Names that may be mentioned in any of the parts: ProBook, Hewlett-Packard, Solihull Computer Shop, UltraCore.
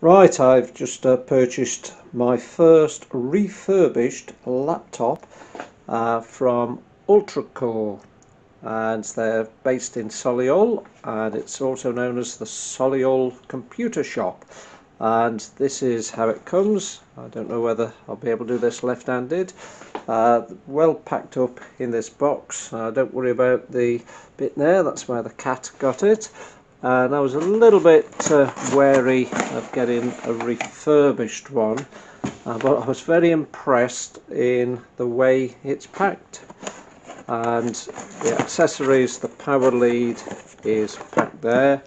Right, I've just purchased my first refurbished laptop from Ultracore, and they're based in Solihull, and it's also known as the Solihull Computer Shop. And this is how it comes. I don't know whether I'll be able to do this left-handed. Well packed up in this box. Don't worry about the bit there, that's where the cat got it. And I was a little bit wary of getting a refurbished one, but I was very impressed in the way it's packed, and the accessories, the power lead is packed there,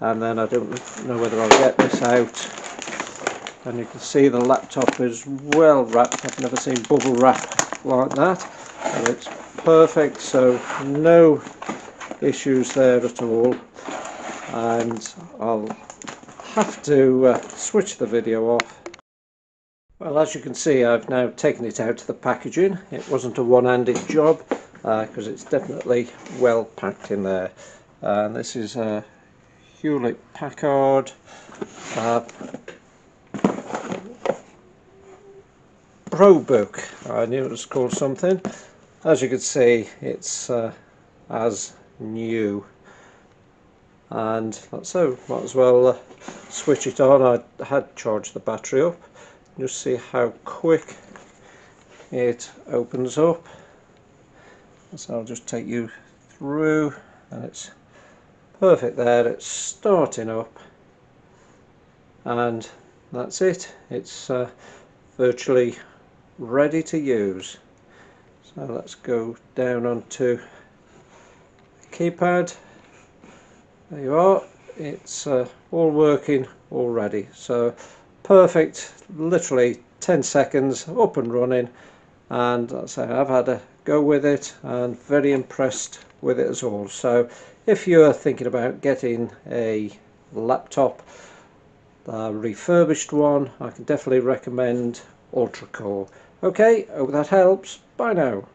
and then I don't know whether I'll get this out, and you can see the laptop is well wrapped. I've never seen bubble wrap like that, and it's perfect, so no issues there at all. And I'll have to switch the video off. Well, as you can see, I've now taken it out of the packaging. It wasn't a one-handed job because it's definitely well packed in there. And this is a Hewlett-Packard ProBook. I knew it was called something. As you can see, it's as new. And so might as well switch it on. I had charged the battery up. Just see how quick it opens up, so I'll just take you through, and it's perfect there. It's starting up, and that's it. It's virtually ready to use. So let's go down onto the keypad. There you are, it's all working already, so perfect, literally 10 seconds up and running. And as I say, I've had a go with it and very impressed with it as all. So if you're thinking about getting a laptop, a refurbished one, I can definitely recommend Ultracore. Okay, hope that helps. Bye now.